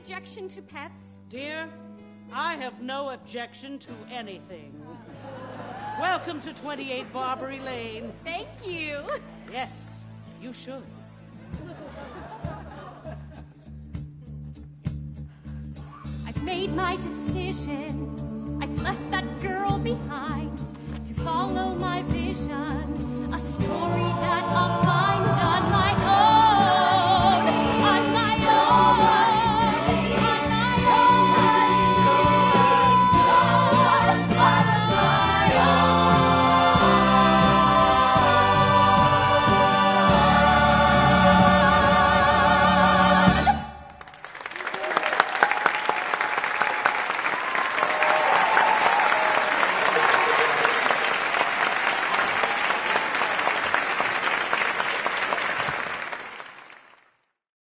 objection to pets? Dear, I have no objection to anything. Welcome to 28 Barbary Lane. Thank you. Yes, you should. I've made my decision. I've left that girl behind to follow my vision, a story that I'll find.